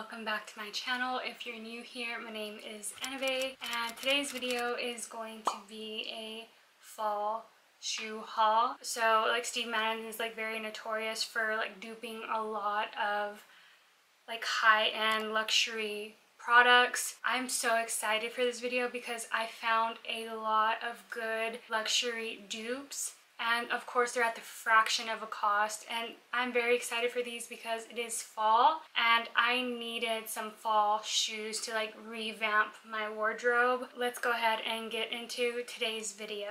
welcome back to my channel. If you're new here, my name is Anave, and today's video is going to be a fall shoe haul. So like Steve Madden is like very notorious for like duping a lot of like high-end luxury products. I'm so excited for this video because I found a lot of good luxury dupes, and of course they're at the fraction of a cost, and I'm very excited for these because it is fall and I needed some fall shoes to like revamp my wardrobe. Let's go ahead and get into today's video.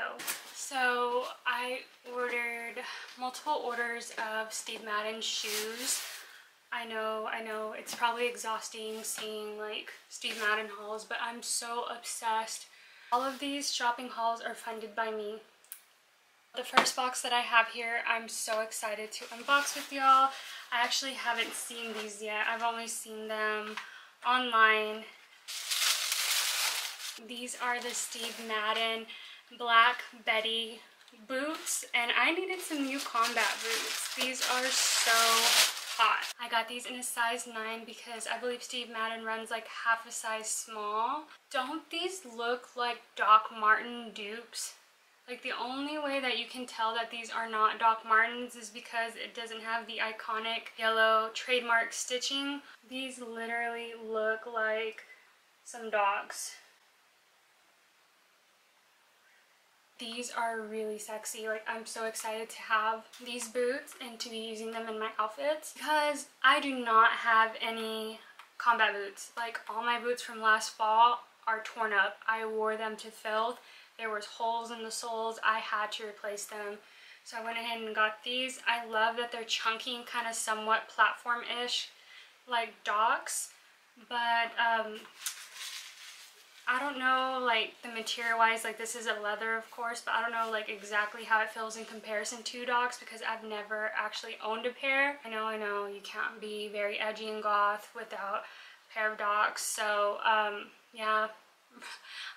So I ordered multiple orders of Steve Madden shoes. I know, it's probably exhausting seeing like Steve Madden hauls, but I'm so obsessed. All of these shopping hauls are funded by me. The first box that I have here, I'm so excited to unbox with y'all. I actually haven't seen these yet. I've only seen them online. These are the Steve Madden Black Betty boots, and I needed some new combat boots. These are so hot. I got these in a size 9 because I believe Steve Madden runs like half a size small. Don't these look like Doc Marten dupes? Like the only way that you can tell that these are not Doc Martens is because it doesn't have the iconic yellow trademark stitching. These literally look like some dogs. These are really sexy. Like I'm so excited to have these boots and to be using them in my outfits because I do not have any combat boots. Like all my boots from last fall are torn up. I wore them to filth. There was holes in the soles. I had to replace them. So I went ahead and got these. I love that they're chunky and kind of somewhat platform-ish like Docs. But I don't know like the material-wise, like this is a leather of course, but I don't know like exactly how it feels in comparison to Docs because I've never actually owned a pair. I know, you can't be very edgy and goth without a pair of Docs. So yeah.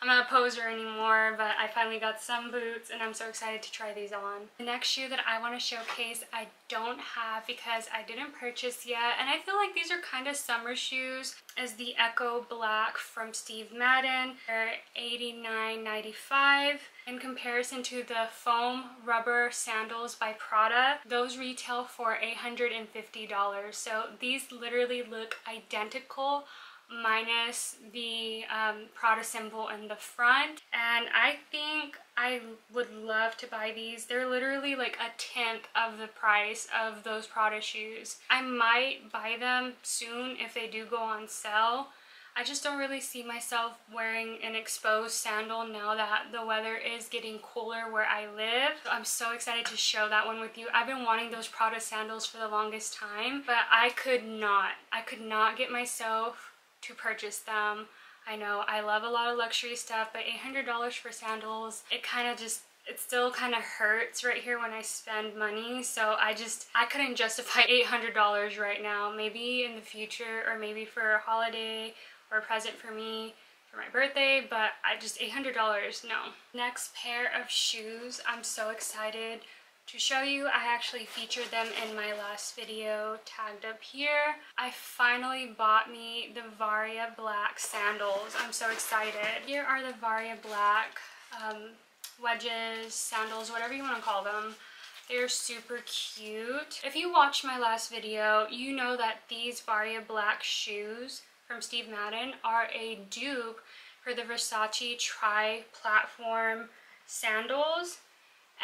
I'm not a poser anymore, but I finally got some boots and I'm so excited to try these on. The next shoe that I want to showcase I don't have because I didn't purchase yet, and I feel like these are kind of summer shoes, is the Echo Black from Steve Madden. They're $89.95 in comparison to the foam rubber sandals by Prada. Those retail for $850, so these literally look identical minus the Prada symbol in the front, and I think I would love to buy these. They're literally like a tenth of the price of those Prada shoes. I might buy them soon if they do go on sale. I just don't really see myself wearing an exposed sandal now that the weather is getting cooler where I live. So I'm so excited to show that one with you. I've been wanting those Prada sandals for the longest time, but I could not get myself to purchase them. I know I love a lot of luxury stuff, but $800 for sandals, it still kind of hurts right here when I spend money. So I couldn't justify $800 right now. Maybe in the future, or maybe for a holiday or a present for me for my birthday, but $800, no. Next pair of shoes, I'm so excited to show you. I actually featured them in my last video tagged up here. I finally bought me the Varia Black sandals. I'm so excited. Here are the Varia Black wedges, sandals, whatever you want to call them. They're super cute. If you watched my last video, you know that these Varia Black shoes from Steve Madden are a dupe for the Versace tri-platform sandals.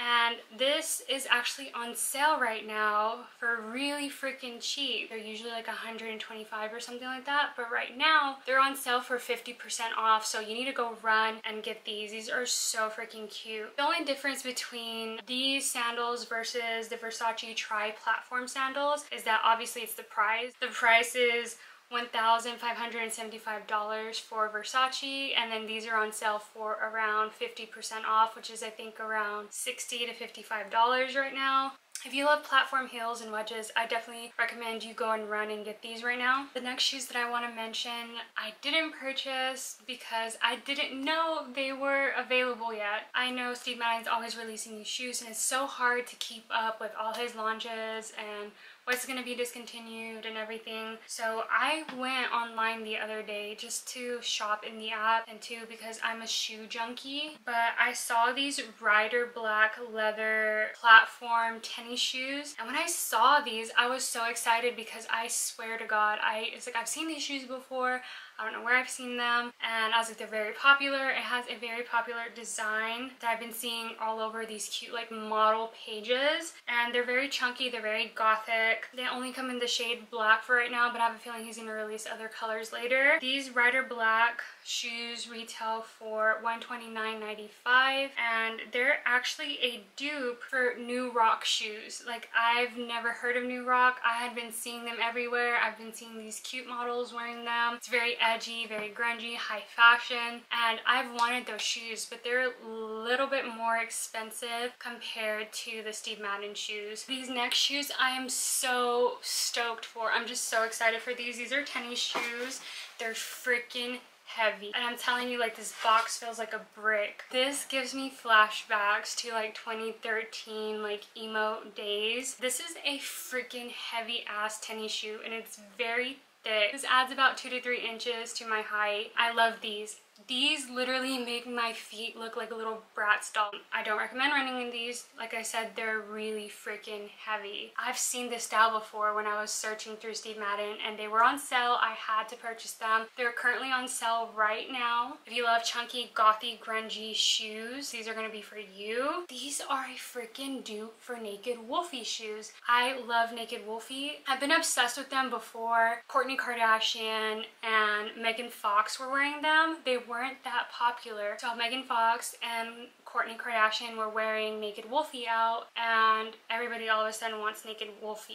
And this is actually on sale right now for really freaking cheap. They're usually like $125 or something like that, but right now they're on sale for 50% off, so you need to go run and get these. These are so freaking cute. The only difference between these sandals versus the Versace tri-platform sandals is that obviously it's the price. The price is $1,575 for Versace, and then these are on sale for around 50% off, which is I think around $60 to $55 right now. If you love platform heels and wedges, I definitely recommend you go and run and get these right now. The next shoes that I want to mention, I didn't purchase because I didn't know they were available yet. I know Steve Madden's always releasing these shoes, and it's so hard to keep up with all his launches and was going to be discontinued and everything. So I went online the other day just to shop in the app, and too because I'm a shoe junkie, but I saw these Rider Black leather platform tennis shoes, and when I saw these I was so excited because I swear to God, it's like I've seen these shoes before, I don't know where I've seen them, and I was like, they're very popular. It has a very popular design that I've been seeing all over these cute like model pages, and they're very chunky, they're very gothic. They only come in the shade black for right now, but I have a feeling he's gonna release other colors later. These Rider Black shoes retail for $129.95, and they're actually a dupe for New Rock shoes. Like, I've never heard of New Rock. I had been seeing them everywhere. I've been seeing these cute models wearing them. It's very edgy, very grungy, high fashion, and I've wanted those shoes, but they're a little bit more expensive compared to the Steve Madden shoes. These next shoes I am so stoked for. I'm just so excited for these. These are tennis shoes. They're freaking heavy, and I'm telling you, like, this box feels like a brick. This gives me flashbacks to like 2013 like emo days. This is a freaking heavy ass tennis shoe, and it's very thick. This adds about 2 to 3 inches to my height. I love these. These literally make my feet look like a little Bratz doll. I don't recommend running in these. Like I said, they're really freaking heavy. I've seen this style before when I was searching through Steve Madden, and they were on sale. I had to purchase them. They're currently on sale right now. If you love chunky, gothy, grungy shoes, these are gonna be for you. These are a freaking dupe for Naked Wolfe shoes. I love Naked Wolfe. I've been obsessed with them before. Kourtney Kardashian and Megan Fox were wearing them. They weren't that popular. So Megan Fox and Kourtney Kardashian were wearing Naked Wolfe out, and everybody all of a sudden wants Naked Wolfe.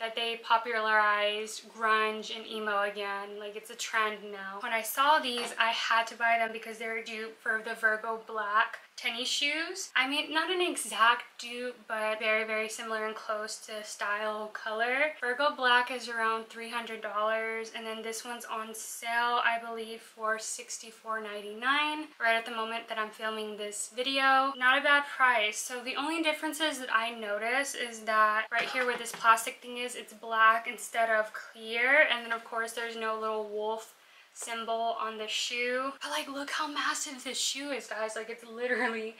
That they popularized grunge and emo again. Like, it's a trend now. When I saw these, I had to buy them because they're a dupe for the Virgo Black tennis shoes. I mean, not an exact dupe, but very, very similar and close to style, color. Virgo Black is around $300, and then this one's on sale, I believe, for $64.99 right at the moment that I'm filming this video. Not a bad price. So the only differences that I notice is that right here where this plastic thing is, it's black instead of clear, and then of course there's no little wolf symbol on the shoe. But like, look how massive this shoe is, guys. Like, it's literally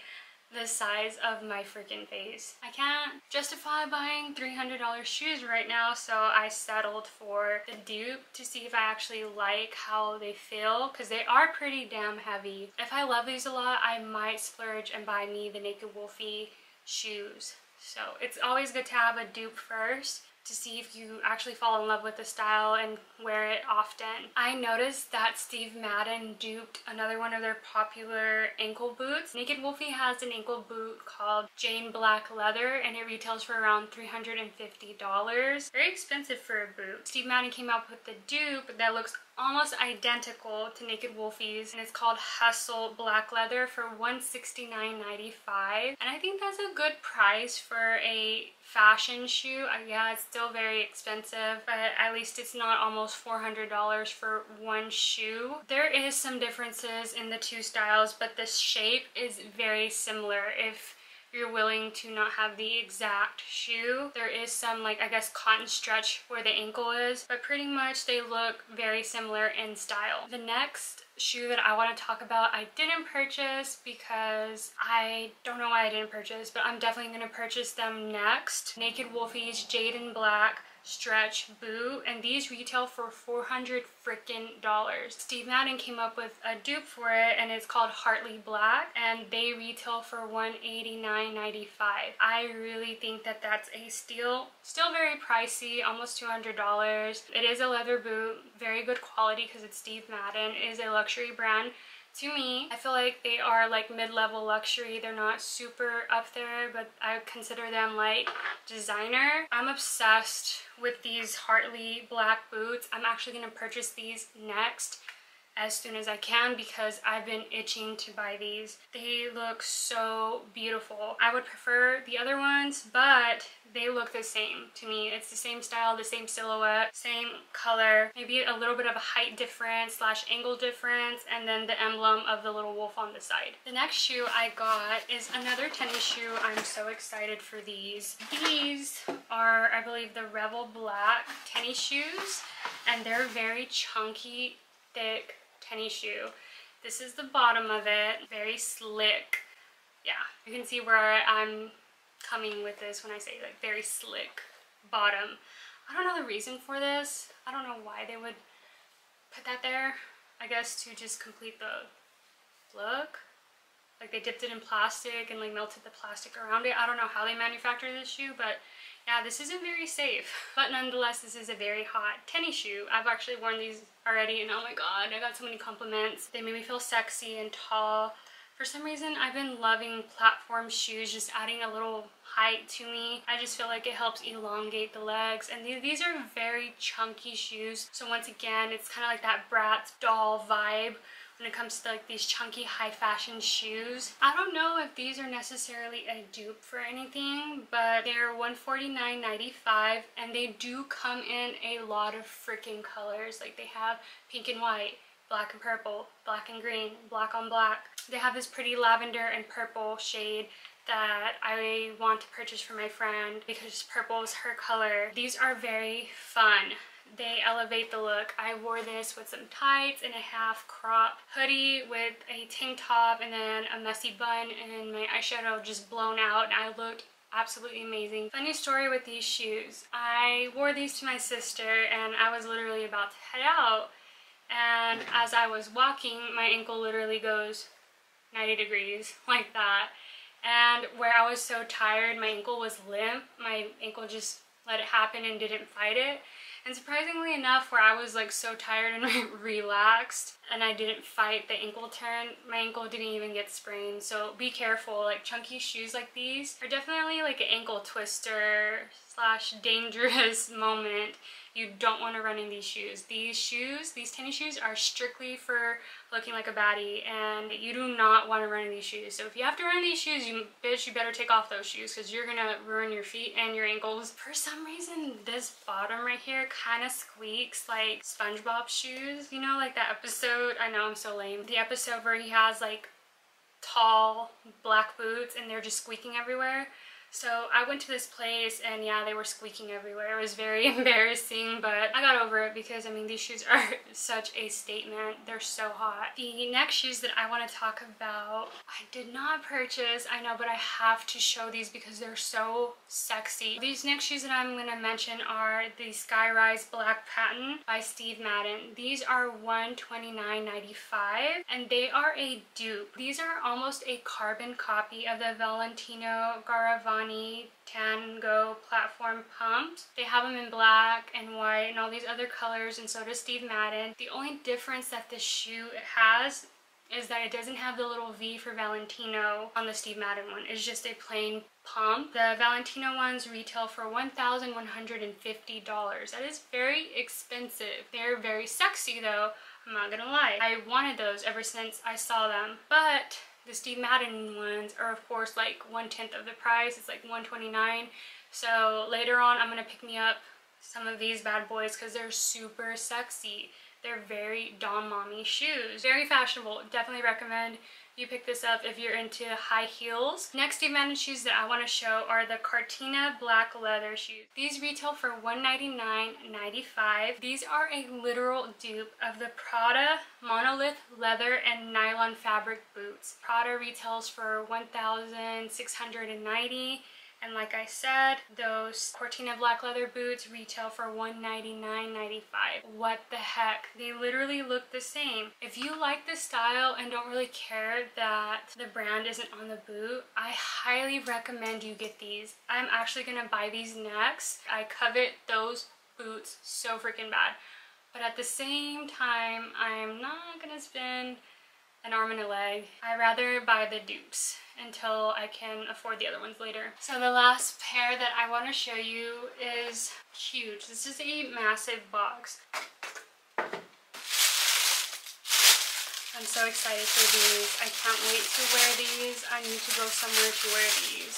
the size of my freaking face. I can't justify buying $300 shoes right now, so I settled for the dupe to see if I actually like how they feel, because they are pretty damn heavy. If I love these a lot, I might splurge and buy me the Naked Wolfe shoes. So it's always good to have a dupe first to see if you actually fall in love with the style and wear it often. I noticed that Steve Madden duped another one of their popular ankle boots. Naked Wolfe has an ankle boot called Jane Black Leather, and it retails for around $350. Very expensive for a boot. Steve Madden came up with the dupe that looks almost identical to Naked Wolfe's, and it's called Hustle Black Leather for $169.95, and I think that's a good price for a fashion shoe. Yeah, it's still very expensive, but at least it's not almost $400 for one shoe. There is some differences in the two styles, but the shape is very similar. If you're willing to not have the exact shoe, there is some, like, I guess cotton stretch where the ankle is, but pretty much they look very similar in style. The next shoe that I want to talk about, I didn't purchase because I don't know why I didn't purchase, but I'm definitely going to purchase them next. Naked Wolfe's Jade and Black stretch boot, and these retail for $400 freaking dollars. Steve Madden came up with a dupe for it, and it's called Hartley Black, and they retail for $189.95. I really think that that's a steal. Still very pricey, almost $200. It is a leather boot, very good quality because it's Steve Madden. It is a luxury brand. To me, I feel like they are like mid-level luxury. They're not super up there, but I consider them like designer. I'm obsessed with these Hartley Black boots. I'm actually going to purchase these next as soon as I can because I've been itching to buy these. They look so beautiful. I would prefer the other ones, but they look the same to me. It's the same style, the same silhouette, same color, maybe a little bit of a height difference slash angle difference, and then the emblem of the little wolf on the side. The next shoe I got is another tennis shoe. I'm so excited for these. These are, I believe, the Revel Black tennis shoes, and they're very chunky, thick tennis shoe. This is the bottom of it, very slick. Yeah, you can see where I'm coming with this when I say like very slick bottom. I don't know the reason for this. I don't know why they would put that there. I guess to just complete the look. Like they dipped it in plastic and like melted the plastic around it. I don't know how they manufactured this shoe, but yeah, this isn't very safe. But nonetheless, this is a very hot tennis shoe. I've actually worn these already and oh my god, I got so many compliments. They made me feel sexy and tall. For some reason, I've been loving platform shoes, just adding a little height to me. I just feel like it helps elongate the legs. And these are very chunky shoes. So once again, it's kind of like that Bratz doll vibe when it comes to like these chunky high fashion shoes. I don't know if these are necessarily a dupe for anything, but they're $149.95 and they do come in a lot of freaking colors. Like they have pink and white, black and purple, black and green, black on black. They have this pretty lavender and purple shade that I want to purchase for my friend because purple is her color. These are very fun. They elevate the look. I wore this with some tights and a half crop hoodie with a tank top and then a messy bun and my eyeshadow just blown out, and I looked absolutely amazing. Funny story with these shoes. I wore these to my sister and I was literally about to head out, and as I was walking, my ankle literally goes 90 degrees like that, and where I was so tired, my ankle was limp. My ankle just let it happen and didn't fight it. And surprisingly enough, where I was like so tired and like relaxed and I didn't fight the ankle turn, my ankle didn't even get sprained. So be careful, like chunky shoes like these are definitely like an ankle twister slash dangerous moment. You don't want to run in these shoes. These tennis shoes are strictly for looking like a baddie, and you do not want to run in these shoes. So if you have to run in these shoes, you better take off those shoes because you're gonna ruin your feet and your ankles. For some reason, this bottom right here kind of squeaks like SpongeBob shoes. You know, like that episode, I know I'm so lame, the episode where he has like tall black boots and they're just squeaking everywhere. So I went to this place and yeah, they were squeaking everywhere. It was very embarrassing, but I got over it because I mean, these shoes are such a statement. They're so hot. The next shoes that I want to talk about, I did not purchase, I know, but I have to show these because they're so sexy. These next shoes that I'm going to mention are the Skyrise Black Patent by Steve Madden. These are $129.95 and they are a dupe. These are almost a carbon copy of the Valentino Garavani Tango platform pumps. They have them in black and white and all these other colors, and so does Steve Madden. The only difference that this shoe has is that it doesn't have the little V for Valentino on the Steve Madden one. It's just a plain pump. The Valentino ones retail for $1,150. That is very expensive. They're very sexy though, I'm not gonna lie. I wanted those ever since I saw them, but the Steve Madden ones are of course like 1/10 of the price. It's like $129. So later on I'm gonna pick me up some of these bad boys because they're super sexy. They're very Dom Mommy shoes. Very fashionable. Definitely recommend you pick this up if you're into high heels. Next Steve Madden shoes that I want to show are the Cortina black leather shoes. These retail for $199.95. These are a literal dupe of the Prada monolith leather and nylon fabric boots. Prada retails for $1,690. And like I said, those Cortina black leather boots retail for $199.95. What the heck? They literally look the same. If you like this style and don't really care that the brand isn't on the boot, I highly recommend you get these. I'm actually gonna buy these next. I covet those boots so freaking bad. But at the same time, I'm not gonna spend an arm and a leg. I'd rather buy the dupes until I can afford the other ones later. So the last pair that I want to show you is huge. This is a massive box. I'm so excited for these. I can't wait to wear these. I need to go somewhere to wear these.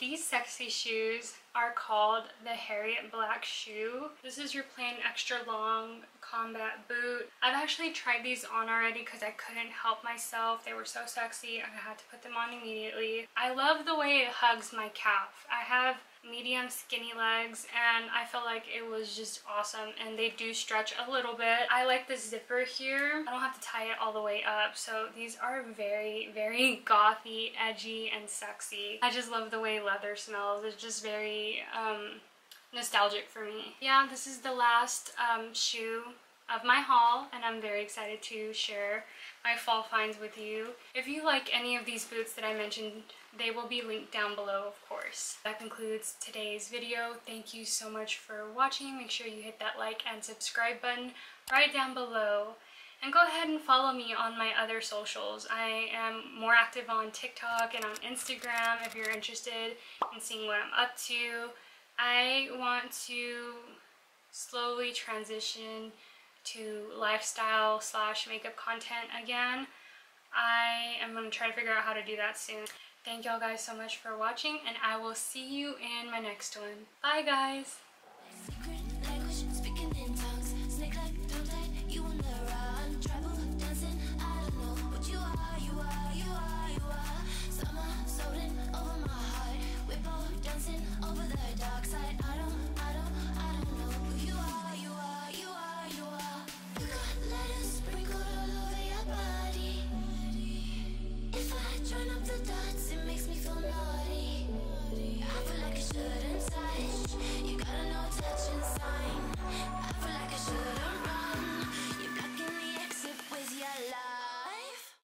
These sexy shoes are called the Harriet Black shoe. This is your plain extra long combat boot. I've actually tried these on already because I couldn't help myself. They were so sexy and I had to put them on immediately. I love the way it hugs my calf. I have medium skinny legs and I felt like it was just awesome, and they do stretch a little bit. I like the zipper here. I don't have to tie it all the way up, so these are very gothy, edgy, and sexy. I just love the way leather smells. It's just very nostalgic for me. Yeah, this is the last shoe of my haul, and I'm very excited to share my fall finds with you. If you like any of these boots that I mentioned, they will be linked down below, of course. That concludes today's video. Thank you so much for watching. Make sure you hit that like and subscribe button right down below. And go ahead and follow me on my other socials. I am more active on TikTok and on Instagram if you're interested in seeing what I'm up to. I want to slowly transition to lifestyle / makeup content again. I am gonna try to figure out how to do that soon. Thank y'all guys so much for watching, and I will see you in my next one. Bye guys!